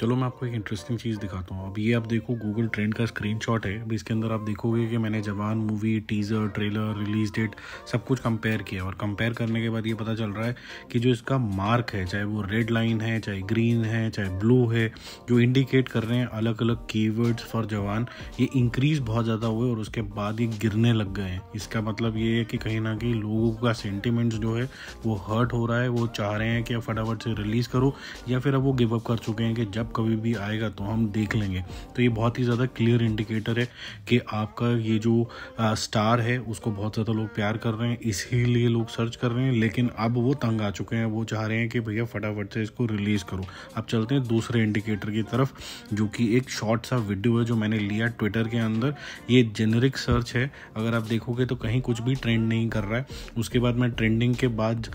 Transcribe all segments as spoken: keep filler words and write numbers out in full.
चलो मैं आपको एक इंटरेस्टिंग चीज़ दिखाता हूँ। अब ये आप देखो गूगल ट्रेंड का स्क्रीनशॉट है। अब इसके अंदर आप देखोगे कि मैंने Jawan movie teaser trailer release date सब कुछ कंपेयर किया और कंपेयर करने के बाद ये पता चल रहा है कि जो इसका मार्क है, चाहे वो रेड लाइन है, चाहे ग्रीन है, चाहे ब्लू है, जो इंडिकेट कर रहे हैं अलग अलग कीवर्ड्स फॉर जवान, ये इंक्रीज़ बहुत ज़्यादा हुए और उसके बाद ये गिरने लग गए हैं। इसका मतलब ये है कि कहीं ना कहीं लोगों का सेंटिमेंट्स जो है वो हर्ट हो रहा है। वो चाह रहे हैं कि अब फटाफट से रिलीज़ करो या फिर अब वो गिव अप कर चुके हैं कि जब कभी भी आएगा तो हम देख लेंगे। तो ये बहुत ही ज़्यादा क्लियर इंडिकेटर है कि आपका ये जो आ, स्टार है उसको बहुत ज़्यादा लोग प्यार कर रहे हैं, इसीलिए लोग सर्च कर रहे हैं। लेकिन अब वो तंग आ चुके हैं, वो चाह रहे हैं कि भैया फटाफट से इसको रिलीज़ करो। अब चलते हैं दूसरे इंडिकेटर की तरफ, जो कि एक शॉर्ट सा वीडियो है जो मैंने लिया ट्विटर के अंदर। ये जेनरिक सर्च है, अगर आप देखोगे तो कहीं कुछ भी ट्रेंड नहीं कर रहा है। उसके बाद मैं ट्रेंडिंग के बाद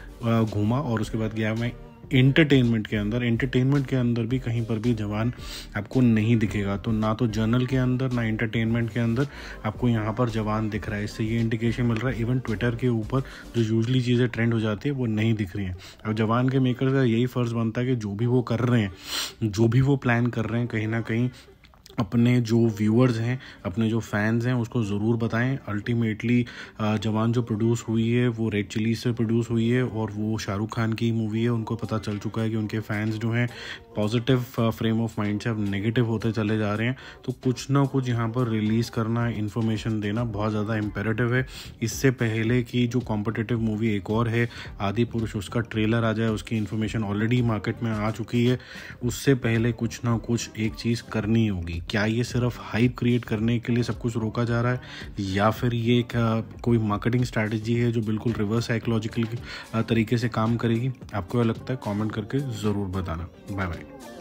घूमा और उसके बाद गया मैं एंटरटेनमेंट के अंदर। एंटरटेनमेंट के अंदर भी कहीं पर भी जवान आपको नहीं दिखेगा। तो ना तो जर्नल के अंदर ना एंटरटेनमेंट के अंदर आपको यहाँ पर जवान दिख रहा है। इससे ये इंडिकेशन मिल रहा है इवन ट्विटर के ऊपर जो यूजली चीज़ें ट्रेंड हो जाती है वो नहीं दिख रही हैं। अब जवान के मेकर का यही फ़र्ज़ बनता है कि जो भी वो कर रहे हैं, जो भी वो प्लान कर रहे हैं, कहीं ना कहीं अपने जो व्यूअर्स हैं, अपने जो फैंस हैं, उसको ज़रूर बताएं। अल्टीमेटली जवान जो प्रोड्यूस हुई है वो रेड चिली से प्रोड्यूस हुई है और वो शाहरुख खान की मूवी है। उनको पता चल चुका है कि उनके फैंस जो हैं पॉजिटिव फ्रेम ऑफ माइंड से अब नेगेटिव होते चले जा रहे हैं। तो कुछ ना कुछ यहाँ पर रिलीज़ करना, इन्फॉर्मेशन देना बहुत ज़्यादा इम्पेरेटिव है। इससे पहले कि जो कॉम्पिटिटिव मूवी एक और है आदिपुरुष, उसका ट्रेलर आ जाए, उसकी इन्फॉर्मेशन ऑलरेडी मार्केट में आ चुकी है, उससे पहले कुछ ना कुछ एक चीज़ करनी होगी। क्या ये सिर्फ हाइप क्रिएट करने के लिए सब कुछ रोका जा रहा है या फिर ये एक कोई मार्केटिंग स्ट्रैटेजी है जो बिल्कुल रिवर्स साइकोलॉजिकल तरीके से काम करेगी? आपको क्या लगता है? कमेंट करके ज़रूर बताना। Bye bye.